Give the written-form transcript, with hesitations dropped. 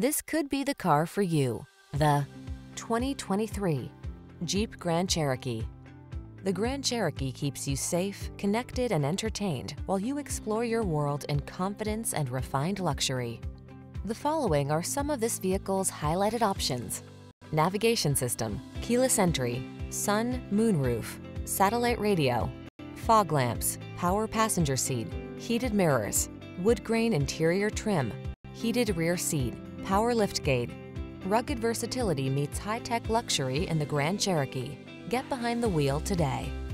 This could be the car for you. The 2023 Jeep Grand Cherokee. The Grand Cherokee keeps you safe, connected, and entertained while you explore your world in confidence and refined luxury. The following are some of this vehicle's highlighted options: navigation system, keyless entry, sun, moonroof, satellite radio, fog lamps, power passenger seat, heated mirrors, wood grain interior trim, heated rear seat, power liftgate. Rugged versatility meets high-tech luxury in the Grand Cherokee. Get behind the wheel today.